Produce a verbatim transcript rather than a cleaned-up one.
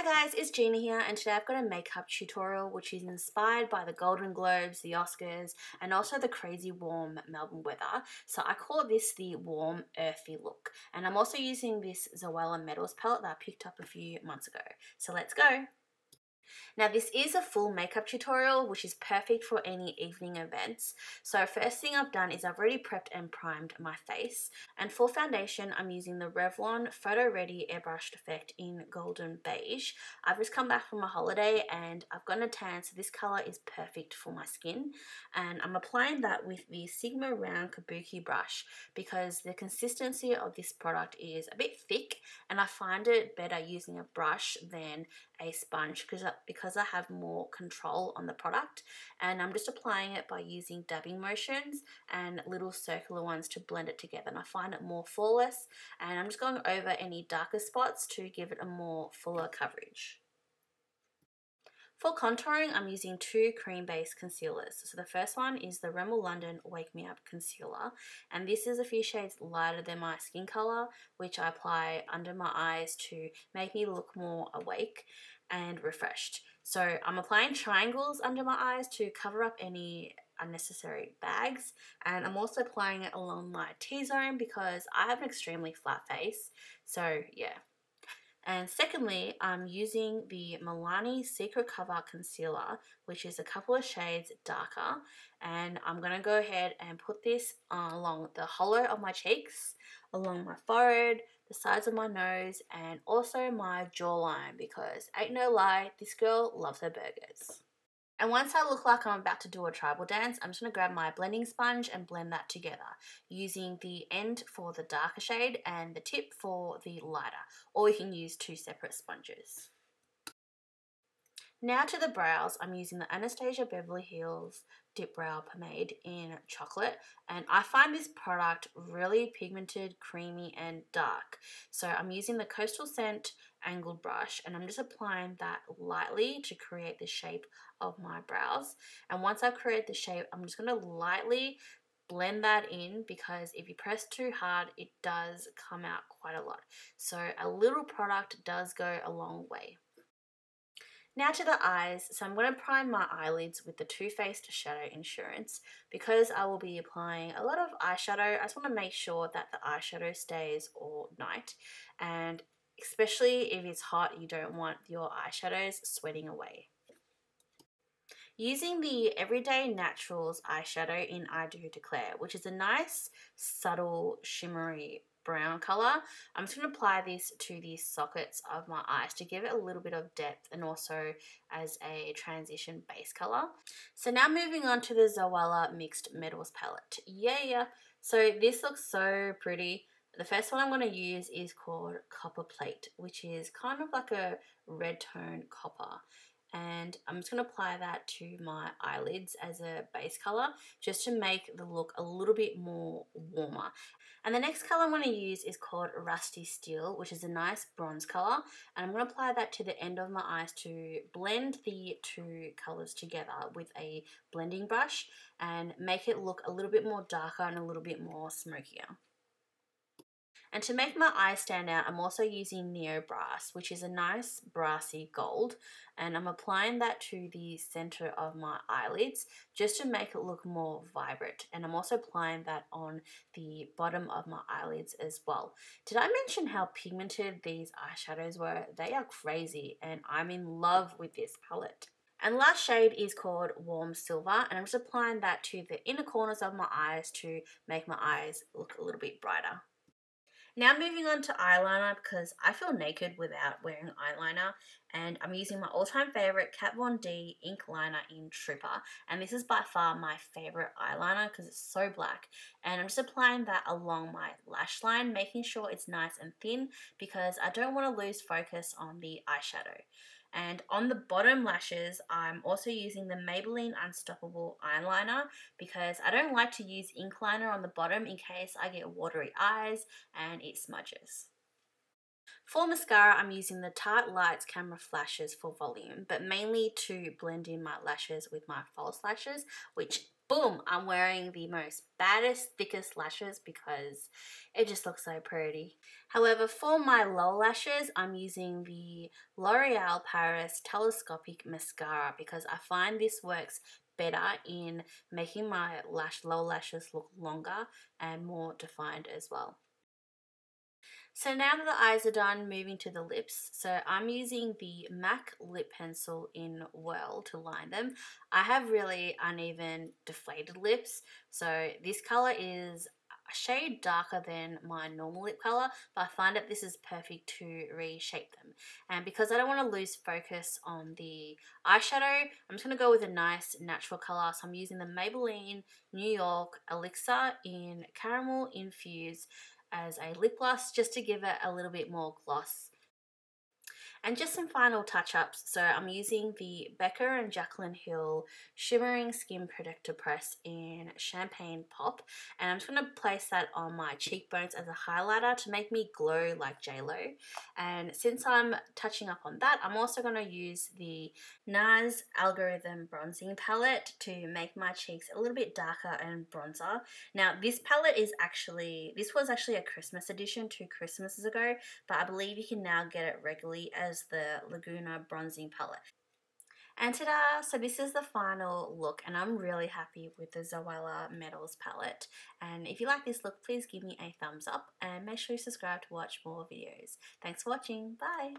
Hi guys, it's Gina here, and today I've got a makeup tutorial which is inspired by the Golden Globes, the Oscars, and also the crazy warm Melbourne weather. So I call this the warm earthy look, and I'm also using this Zoeva Metals palette that I picked up a few months ago. So let's go! Now this is a full makeup tutorial which is perfect for any evening events. So first thing I've done is I've already prepped and primed my face, and for foundation I'm using the Revlon Photo Ready Airbrushed Effect in Golden Beige. I've just come back from a holiday and I've gotten a tan, so this colour is perfect for my skin, and I'm applying that with the Sigma Round Kabuki Brush because the consistency of this product is a bit thick and I find it better using a brush than a sponge because I because I have more control on the product, and I'm just applying it by using dabbing motions and little circular ones to blend it together, and I find it more flawless, and I'm just going over any darker spots to give it a more fuller coverage. For contouring, I'm using two cream-based concealers. So the first one is the Rimmel London Wake Me Up Concealer, and this is a few shades lighter than my skin colour, which I apply under my eyes to make me look more awake and refreshed. So I'm applying triangles under my eyes to cover up any unnecessary bags, and I'm also applying it along my T-zone because I have an extremely flat face, so yeah. And secondly, I'm using the Milani Secret Cover Concealer, which is a couple of shades darker, and I'm going to go ahead and put this along the hollow of my cheeks, along my forehead, the sides of my nose, and also my jawline because ain't no lie, this girl loves her burgers. And once I look like I'm about to do a tribal dance, I'm just going to grab my blending sponge and blend that together, using the end for the darker shade and the tip for the lighter, or you can use two separate sponges. Now to the brows, I'm using the Anastasia Beverly Hills Dip Brow Pomade in Chocolate, and I find this product really pigmented, creamy and dark. So I'm using the Coastal Scent Angled Brush, and I'm just applying that lightly to create the shape of my brows. And once I've created the shape, I'm just going to lightly blend that in because if you press too hard, it does come out quite a lot. So a little product does go a long way. Now to the eyes, so I'm going to prime my eyelids with the Too Faced Shadow Insurance. Because I will be applying a lot of eyeshadow, I just want to make sure that the eyeshadow stays all night. And especially if it's hot, you don't want your eyeshadows sweating away. Using the Everyday Naturals Eyeshadow in I Do Declare, which is a nice, subtle, shimmery brown color. I'm just going to apply this to the sockets of my eyes to give it a little bit of depth and also as a transition base color. So now moving on to the Zoeva Mixed Metals Palette. Yeah, yeah. So this looks so pretty. The first one I'm going to use is called Copper Plate, which is kind of like a red tone copper. And I'm just going to apply that to my eyelids as a base colour just to make the look a little bit more warmer. And the next colour I'm going to use is called Rusty Steel, which is a nice bronze colour. And I'm going to apply that to the end of my eyes to blend the two colours together with a blending brush and make it look a little bit more darker and a little bit more smokier. And to make my eyes stand out, I'm also using Neo Brass, which is a nice brassy gold, and I'm applying that to the center of my eyelids just to make it look more vibrant, and I'm also applying that on the bottom of my eyelids as well. Did I mention how pigmented these eyeshadows were? They are crazy, and I'm in love with this palette. And last shade is called Warm Silver, and I'm just applying that to the inner corners of my eyes to make my eyes look a little bit brighter. Now moving on to eyeliner because I feel naked without wearing eyeliner, and I'm using my all-time favourite Kat Von D ink liner in Trooper, and this is by far my favourite eyeliner because it's so black, and I'm just applying that along my lash line, making sure it's nice and thin because I don't want to lose focus on the eyeshadow. And on the bottom lashes, I'm also using the Maybelline Unstoppable Eyeliner because I don't like to use ink liner on the bottom in case I get watery eyes and it smudges. For mascara, I'm using the Tarte Lights Camera Flashes for volume, but mainly to blend in my lashes with my false lashes, which boom, I'm wearing the most baddest, thickest lashes because it just looks so pretty. However, for my low lashes, I'm using the L'Oreal Paris Telescopic Mascara because I find this works better in making my lash low lashes look longer and more defined as well. So now that the eyes are done, moving to the lips. So I'm using the MAC Lip Pencil in Whirl to line them. I have really uneven, deflated lips, so this color is a shade darker than my normal lip color, but I find that this is perfect to reshape them. And because I don't want to lose focus on the eyeshadow, I'm just going to go with a nice natural color. So I'm using the Maybelline New York Elixir in Caramel Infused as a lip gloss, just to give it a little bit more gloss. And just some final touch-ups. So I'm using the Becca and Jaclyn Hill Shimmering Skin Protector Press in Champagne Pop, and I'm just going to place that on my cheekbones as a highlighter to make me glow like J Lo. And since I'm touching up on that, I'm also going to use the NARS Algorithm Bronzing Palette to make my cheeks a little bit darker and bronzer. Now this palette is actually, this was actually a Christmas edition two Christmases ago, but I believe you can now get it regularly as As the Laguna Bronzing Palette. And ta-da! So this is the final look, and I'm really happy with the Zoeva Metals palette. And if you like this look, please give me a thumbs up and make sure you subscribe to watch more videos. Thanks for watching. Bye!